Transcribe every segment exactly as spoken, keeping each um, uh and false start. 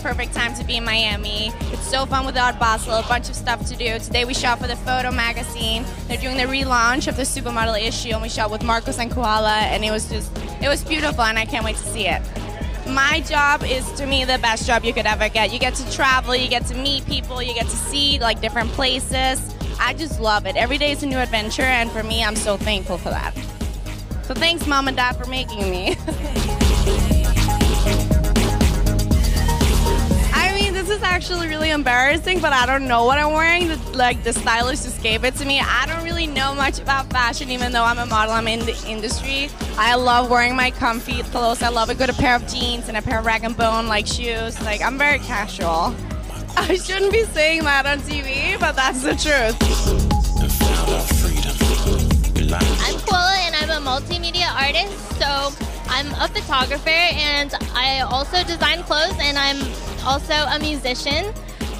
perfect time to be in Miami. It's so fun with Art Basel, a bunch of stuff to do. Today we shot for the Photo Magazine. They're doing the relaunch of the supermodel issue, and we shot with Markus and Koala, and it was just, it was beautiful, and I can't wait to see it. My job is, to me, the best job you could ever get. You get to travel, you get to meet people, you get to see like different places. I just love it. Every day is a new adventure, and for me, I'm so thankful for that. So thanks, Mom and Dad, for making me. I mean, this is actually really embarrassing, but I don't know what I'm wearing. The, like, the stylist just gave it to me. I don't really know much about fashion, even though I'm a model, I'm in the industry. I love wearing my comfy clothes. I love a good pair of jeans and a pair of rag and bone, like, shoes. Like, I'm very casual. I shouldn't be saying that on T V, but that's the truth. I'm Quilla, and I'm a multimedia artist, so I'm a photographer, and I also design clothes, and I'm also a musician.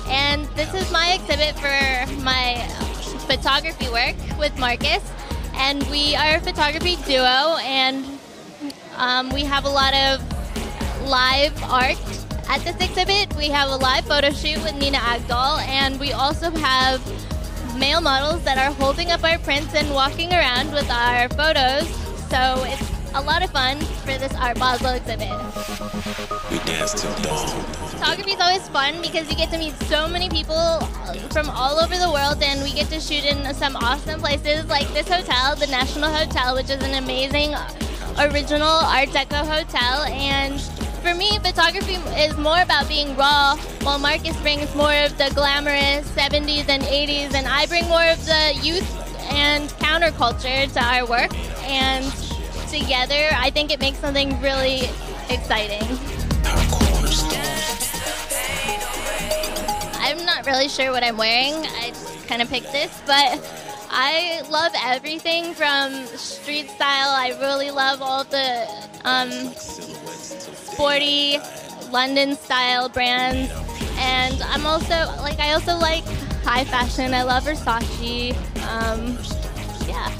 And this is my exhibit for my photography work with Markus, and we are a photography duo, and um, we have a lot of live art. At this exhibit, we have a live photo shoot with Nina Agdal, and we also have male models that are holding up our prints and walking around with our photos. So it's a lot of fun for this Art Basel exhibit. We danced till dawn. Photography is always fun because you get to meet so many people from all over the world, and we get to shoot in some awesome places like this hotel, the National Hotel, which is an amazing original Art Deco hotel. And for me, photography is more about being raw, while Markus brings more of the glamorous seventies and eighties, and I bring more of the youth and counterculture to our work. And together, I think it makes something really exciting. I'm not really sure what I'm wearing. I just kind of picked this, but I love everything from street style. I really love all the um, sporty London style brands, and I'm also like I also like high fashion. I love Versace. Um, yeah.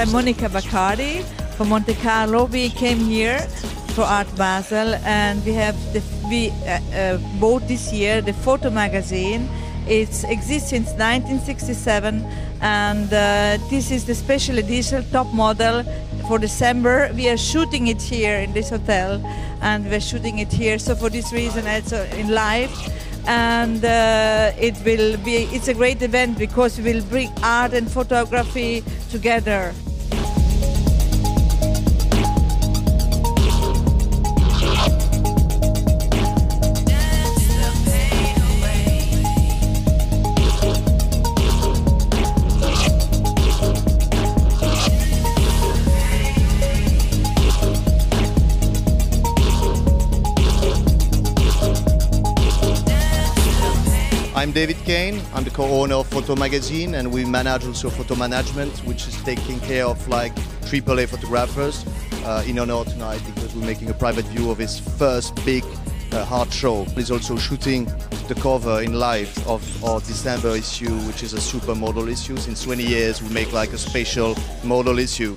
I'm Monika Bacardi from Monte Carlo. We came here for Art Basel, and we have the, we uh, uh, bought this year the Photo Magazine. It exists since nineteen sixty-seven, and uh, this is the special edition top model for December. We are shooting it here in this hotel, and we're shooting it here. So for this reason, it's in live, and uh, it will be. It's a great event because we will bring art and photography together. I'm David Kane. I'm the co-owner of Photo Magazine, and we manage also Photo Management, which is taking care of like triple A photographers uh, in honor tonight because we're making a private view of his first big uh, hard show. He's also shooting the cover in live of our December issue, which is a supermodel issue. Since twenty years, we make like a special model issue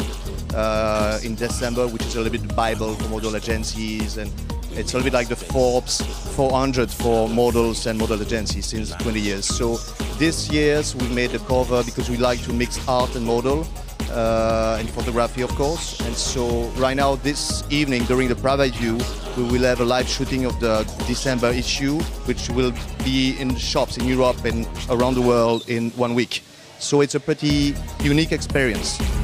uh, in December, which is a little bit the Bible for model agencies, and it's a little bit like the Forbes four hundred for models and model agencies since twenty years. So this year we made the cover because we like to mix art and model uh, and photography, of course. And so right now, this evening, during the private view, we will have a live shooting of the December issue, which will be in shops in Europe and around the world in one week. So it's a pretty unique experience.